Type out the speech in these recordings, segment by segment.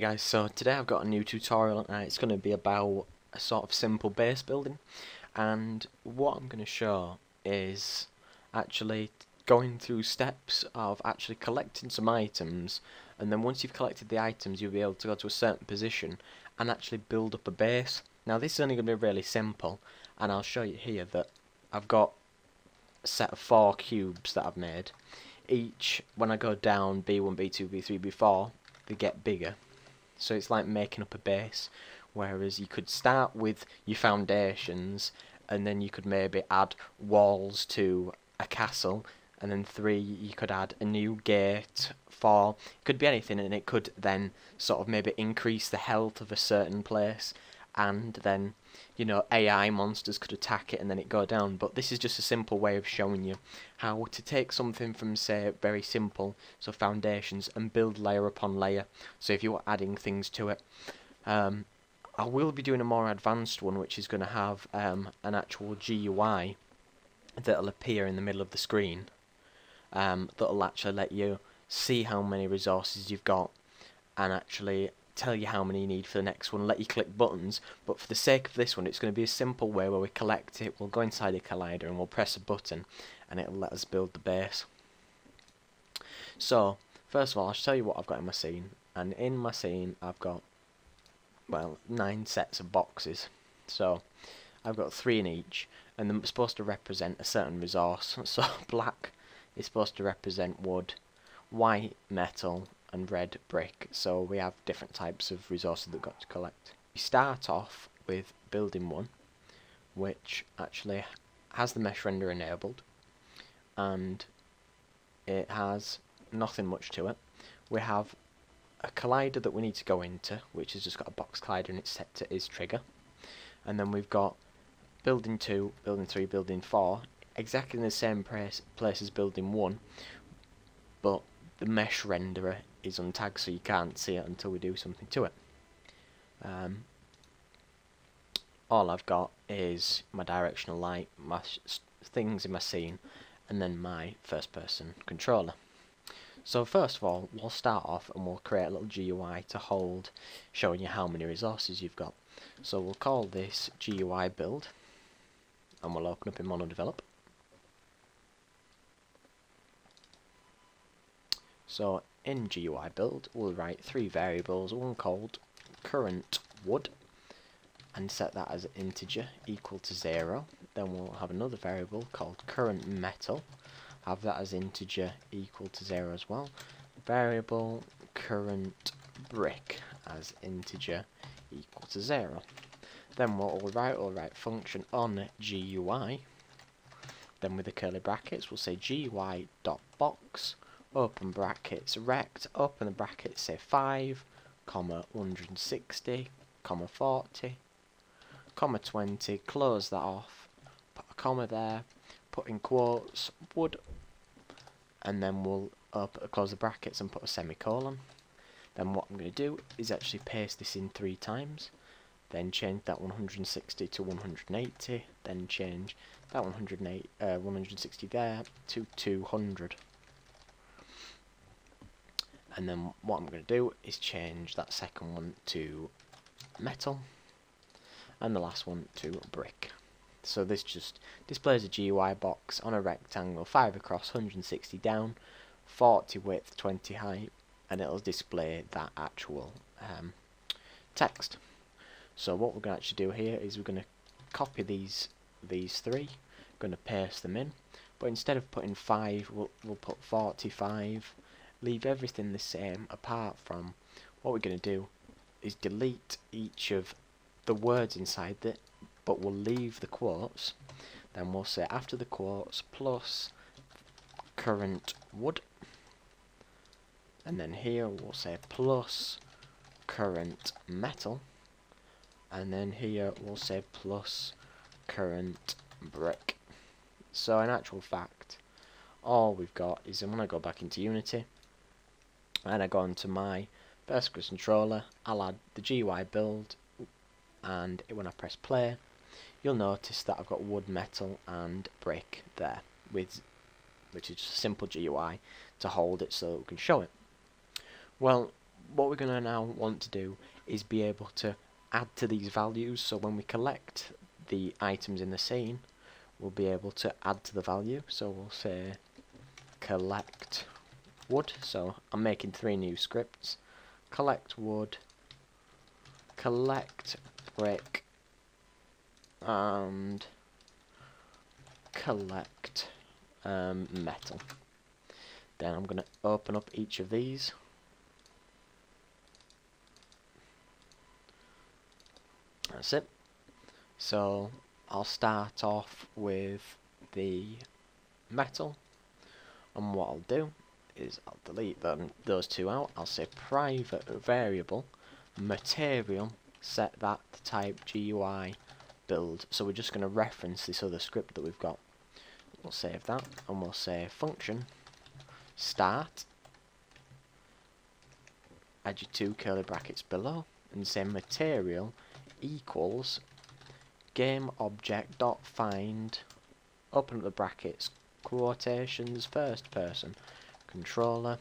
Hey guys, so today I've got a new tutorial and it's going to be about a sort of simple base building, and what I'm going to show is actually going through steps of actually collecting some items, and then once you've collected the items you'll be able to go to a certain position and actually build up a base. Now this is only going to be really simple, and I'll show you here that I've got a set of 4 cubes that I've made. Each, when I go down B1, B2, B3, B4, they get bigger. So it's like making up a base, whereas you could start with your foundations and then you could maybe add walls to a castle, and then 3 you could add a new gate, 4 it could be anything, and it could then sort of maybe increase the health of a certain place, and then, you know, AI monsters could attack it and then it go down. But this is just a simple way of showing you how to take something from, say, very simple, so foundations, and build layer upon layer, so if you're adding things to it. I will be doing a more advanced one which is going to have an actual GUI that'll appear in the middle of the screen, that'll actually let you see how many resources you've got and actually tell you how many you need for the next one, let you click buttons. But for the sake of this one, it's going to be a simple way where we collect it, we'll go inside the collider and we'll press a button and it'll let us build the base. So first of all, I'll show you what I've got in my scene, and in my scene I've got, well, 9 sets of boxes, so I've got 3 in each, and they're supposed to represent a certain resource. So black is supposed to represent wood, white metal, and red brick. So we have different types of resources that we've got to collect. We start off with building 1, which actually has the mesh renderer enabled and it has nothing much to it. We have a collider that we need to go into, which has just got a box collider and it's set to is trigger, and then we've got building 2, building 3, building 4 exactly in the same place as building 1, but the mesh renderer is untagged, so you can't see it until we do something to it. All I've got is my directional light, my things in my scene, and then my first person controller. So first of all, we'll start off and we'll create a little GUI to hold, showing you how many resources you've got. So we'll call this GUI build, and we'll open up in MonoDevelop. So in GUI build, we'll write 3 variables, one called current wood, and set that as an integer equal to 0. Then we'll have another variable called current metal, have that as integer equal to 0 as well. Variable current brick as integer equal to 0. Then what we'll write function on GUI. Then with the curly brackets, we'll say GUI.box. Open brackets rect, open the brackets, say 5, 160, 40, 20, close that off, put a comma there, put in quotes wood, and then we'll close the brackets and put a semicolon. Then what I'm going to do is actually paste this in 3 times, then change that 160 to 180, then change that 160 there to 200. And then what I'm going to do is change that second one to metal and the last one to brick. So this just displays a GUI box on a rectangle, 5 across, 160 down, 40 width, 20 height, and it'll display that actual text. So what we're going to actually do here is we're going to copy these 3, going to paste them in, but instead of putting 5 we'll put 45. Leave everything the same, apart from what we're going to do is delete each of the words inside it, but we'll leave the quotes. Then we'll say after the quotes plus current wood, and then here we'll say plus current metal, and then here we'll say plus current brick. So in actual fact, all we've got is, and when I go back into Unity and I go into my first person controller, I'll add the GUI build, and when I press play you'll notice that I've got wood, metal and brick there, which is just a simple GUI to hold it so that we can show it. Well, what we're going to now want to do is be able to add to these values, so when we collect the items in the scene we'll be able to add to the value. So we'll say collect wood, so I'm making 3 new scripts: collect wood, collect brick, and collect metal. Then I'm going to open up each of these. That's it. So I'll start off with the metal, and what I'll do is I'll delete those 2 out. I'll say private variable material, set that to type GUI build. So we're just going to reference this other script that we've got. We'll save that, and we'll say function start, add your 2 curly brackets below, and say material equals game object dot find, open up the brackets, quotations, first person controller,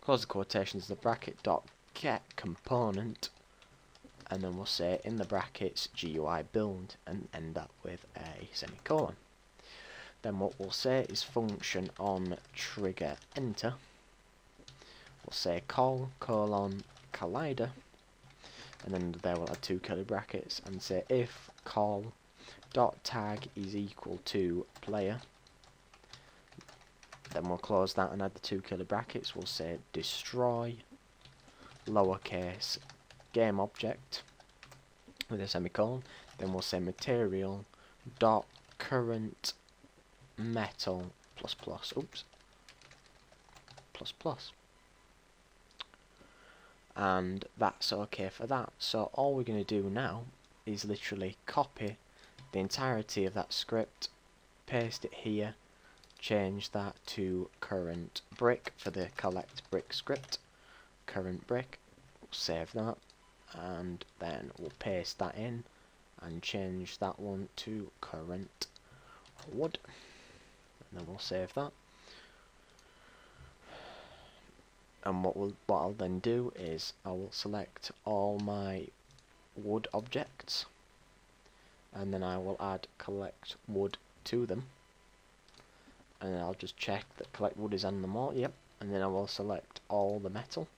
close the quotations, the bracket dot get component, and then we'll say in the brackets GUI build, and end up with a semicolon. Then what we'll say is function on trigger enter, we'll say call : collider, and then there we'll add 2 curly brackets and say if call dot tag is equal to player, then we'll close that and add the 2 curly brackets. We'll say destroy lowercase game object with a semicolon, then we'll say material dot current metal plus plus, and that's okay for that. So all we're going to do now is literally copy the entirety of that script, paste it here, change that to current brick for the collect brick script, current brick, we'll save that, and then we'll paste that in and change that one to current wood, and then we'll save that. And what I'll then do is I will select all my wood objects, and then I will add collect wood to them, and then I'll just check that collect wood is on them all. Yep. And then I will select all the metal,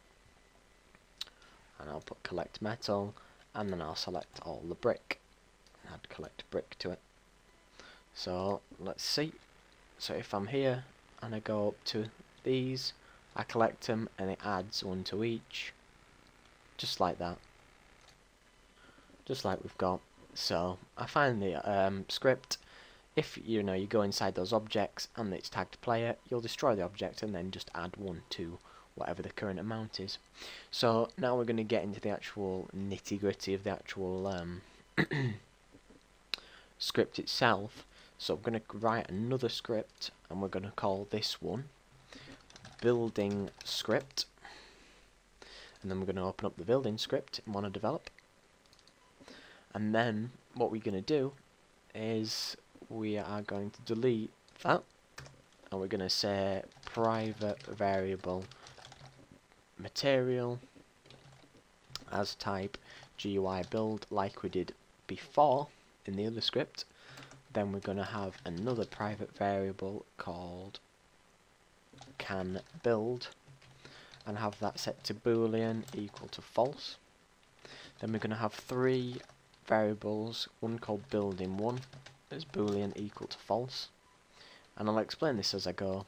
and I'll put collect metal, and then I'll select all the brick and add collect brick to it. So let's see. So if I'm here and I go up to these, I collect them and it adds 1 to each, just like that, just like we've got. So I find the script, if you know you go inside those objects and it's tagged player, you'll destroy the object and then just add 1 to whatever the current amount is. So now we're going to get into the actual nitty-gritty of the actual script itself. So I'm going to write another script, and we're going to call this one building script, and then we're going to open up the building script in MonoDevelop, and then what we're going to do is we are going to delete that, and we're going to say private variable material as type GUI build like we did before in the other script. Then we're going to have another private variable called can build, and have that set to boolean equal to false. Then we're going to have 3 variables, one called building1 that's boolean equal to false, and I'll explain this as I go.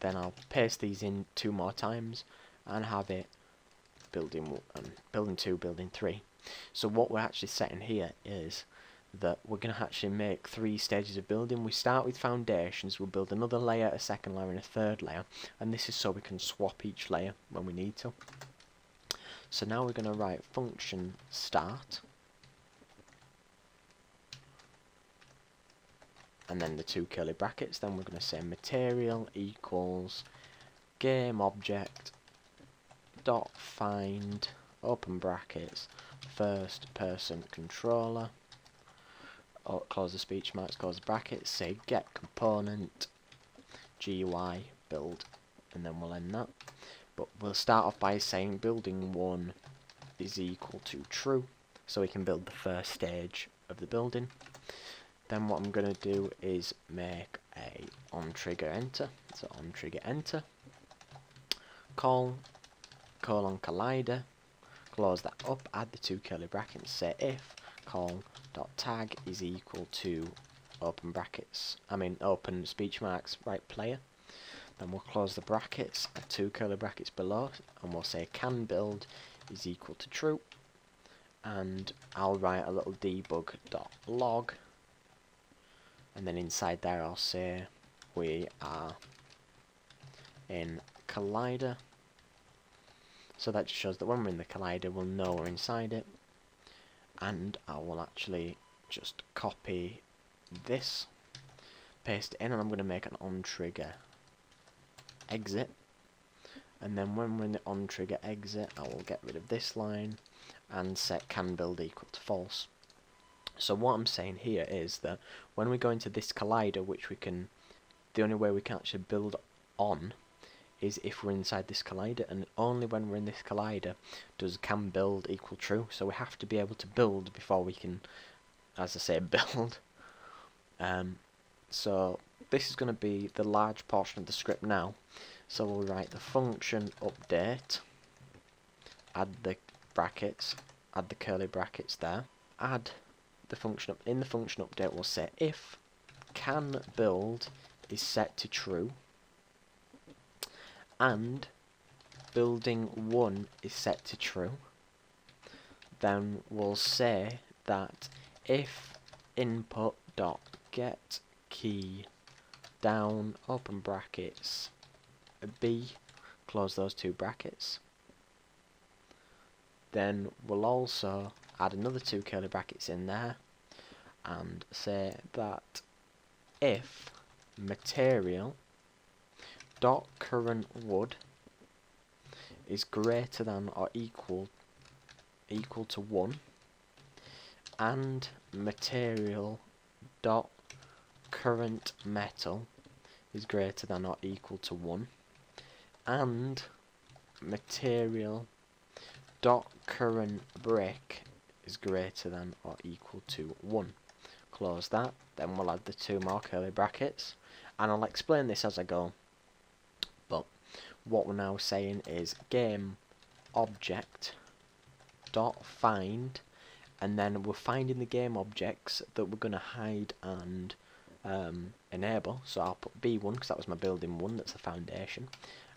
Then I'll paste these in 2 more times and have it building1, building2, building3. So what we're actually setting here is that we're going to actually make 3 stages of building. We start with foundations, we'll build another layer, a second layer and a third layer, and this is so we can swap each layer when we need to. So now we're going to write function start, and then the 2 curly brackets, then we're going to say material equals game object dot find, open brackets, first person controller, or close the speech marks, close the brackets, say get component GUI build, and then we'll end that. But we'll start off by saying building 1 is equal to true, so we can build the first stage of the building. Then what I'm going to do is make a onTriggerEnter, so onTriggerEnter, colon collider, close that up, add the two curly brackets, say if colon.tag is equal to open brackets, open speech marks, right player. Then we'll close the brackets, add two curly brackets below, and we'll say can build is equal to true. And I'll write a little debug.log, and then inside there I'll say we are in collider. So that just shows that when we're in the collider we'll know we're inside it. And I will actually just copy this, paste it in, and I'm going to make an onTriggerExit. And then when we're in the onTriggerExit, I will get rid of this line and set can build equal to false. So what I'm saying here is that when we go into this collider, which we can, the only way we can actually build on is if we're inside this collider, and only when we're in this collider does can build equal true. So we have to be able to build before we can, as I say, build. So this is going to be the large portion of the script now. So we'll write the function update, add the curly brackets there, add the function up. In the function update we'll say if can build is set to true and building 1 is set to true, then we'll say that if input dot get key down open brackets b, close those two brackets, then we'll also add another two curly brackets in there and say that if material dot current wood is greater than or equal to 1 and material dot current metal is greater than or equal to 1 and material dot current brick is greater than or equal to 1. Close that, then we'll add the two more curly brackets, and I'll explain this as I go. But what we're now saying is game object dot find, and then we're finding the game objects that we're going to hide and enable. So I'll put B1 because that was my building 1, that's the foundation,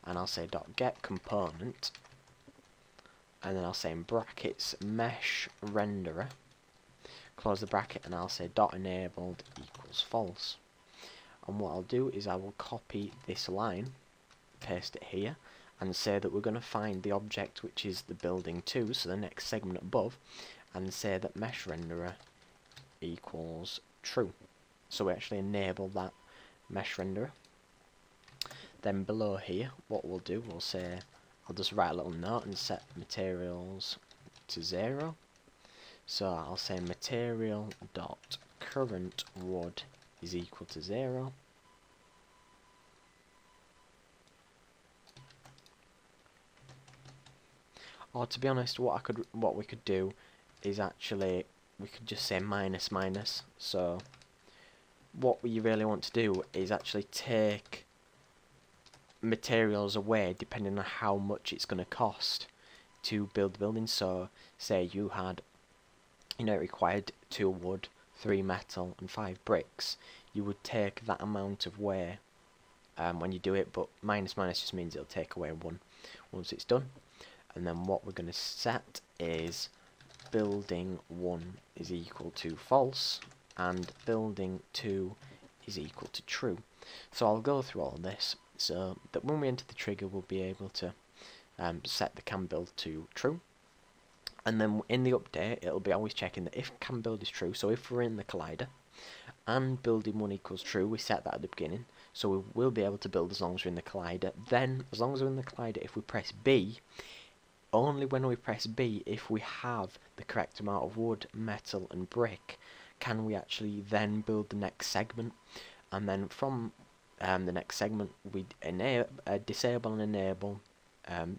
and I'll say dot get component, and then I'll say in brackets mesh renderer, close the bracket, and I'll say dot enabled equals false. And what I'll do is I will copy this line, paste it here, and say that we're going to find the object which is the building 2, so the next segment above, and say that mesh renderer equals true. So we actually enable that mesh renderer. Then below here, what we'll do, we'll say, I'll just write a little note and set materials to 0. So I'll say material dot current wood is equal to 0. Or to be honest, what we could do is actually we could just say -. So what we really want to do is actually take materials away depending on how much it's going to cost to build the building. So say you had, it required 2 wood, 3 metal and 5 bricks. You would take that amount of away when you do it, but -- just means it'll take away 1 once it's done. And then what we're going to set is building 1 is equal to false and building 2 is equal to true. So I'll go through all of this so that when we enter the trigger we'll be able to set the can build to true, and then in the update it'll be always checking that if can build is true, so if we're in the collider and building 1 equals true, we set that at the beginning, so we will be able to build as long as we're in the collider. Then as long as we're in the collider, if we press B, only when we press B, if we have the correct amount of wood, metal and brick, can we actually then build the next segment. And then from the next segment we disable and enable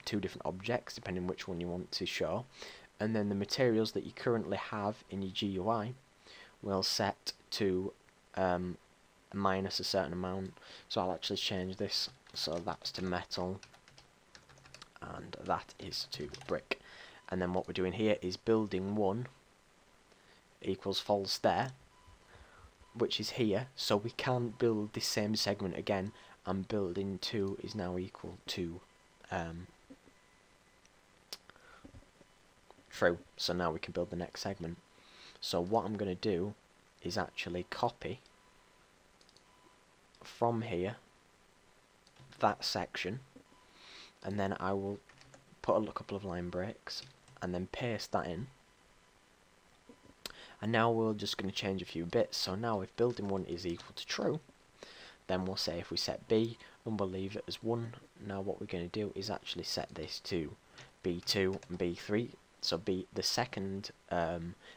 two different objects depending which one you want to show, and then the materials that you currently have in your GUI will set to minus a certain amount. So I'll actually change this, so that's to metal and that is to brick. And then what we're doing here is building one equals false there, which is here, so we can build this same segment again, and building 2 is now equal to true, so now we can build the next segment. So what I'm going to do is actually copy from here that section, and then I will put a couple of line breaks and then paste that in. And now we're just going to change a few bits. So now if building 1 is equal to true, then we'll say if we set B, and we'll leave it as 1. Now what we're going to do is actually set this to B2 and B3. So the second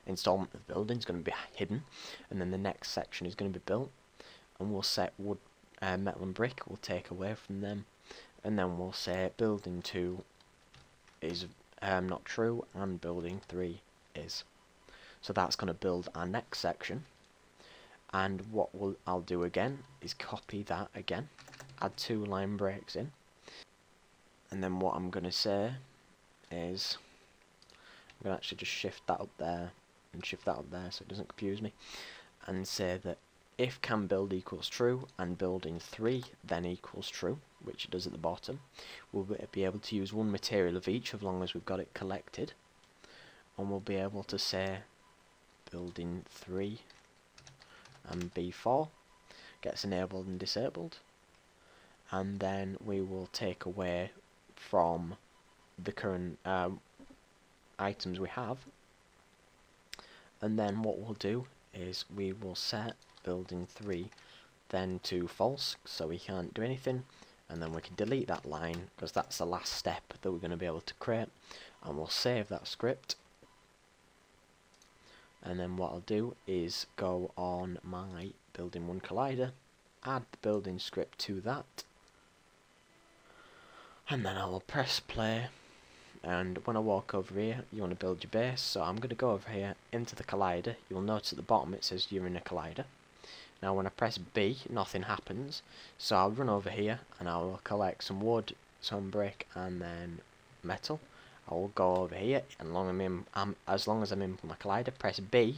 installment of the building is going to be hidden, and then the next section is going to be built. And we'll set wood, metal and brick, we'll take away from them. And then we'll say building 2 is not true and building 3 is. So that's going to build our next section. And what I'll do again is copy that again, add 2 line breaks in, and then what I'm going to say is I'm going to actually just shift that up there and shift that up there so it doesn't confuse me, and say that if can build equals true and building 3 then equals true, which it does at the bottom, we'll be able to use one material of each as long as we've got it collected. And we'll be able to say building 3 and B4 gets enabled and disabled, and then we will take away from the current items we have. And then what we'll do is we will set building 3 then to false, so we can't do anything, and then we can delete that line because that's the last step that we're going to be able to create. And we'll save that script. And then what I'll do is go on my building 1 collider, add the building script to that, and then I will press play. And when I walk over here, you want to build your base, so I'm going to go over here into the collider. You'll notice at the bottom it says you're in a collider. Now when I press B, nothing happens, so I'll run over here and I will collect some wood, some brick, and then metal. I will go over here, and as long as I'm in my collider, press B,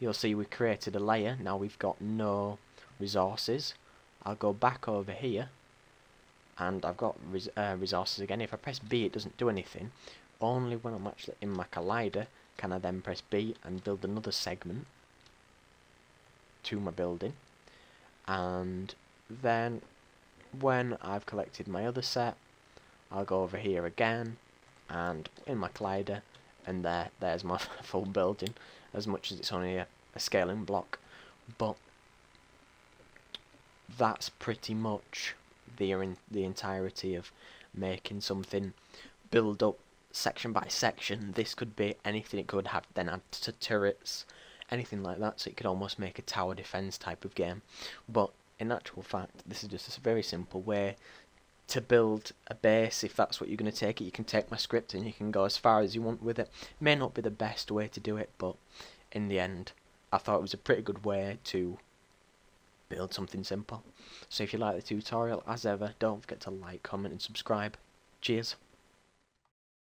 you'll see we created a layer. Now we've got no resources. I'll go back over here, and I've got resources again. If I press B, it doesn't do anything. Only when I'm actually in my collider can I then press B and build another segment to my building. And then when I've collected my other set, I'll go over here again, and in my collider, and there's my full building, as much as it's only a scaling block. But that's pretty much the entirety of making something build up section by section. This could be anything. It could have then add to turrets, anything like that, so it could almost make a tower defense type of game. But in actual fact, this is just a very simple way to build a base. If that's what you're going to take it, you can take my script and you can go as far as you want with it. May not be the best way to do it, but in the end I thought it was a pretty good way to build something simple. So if you like the tutorial, as ever, don't forget to like, comment and subscribe. Cheers.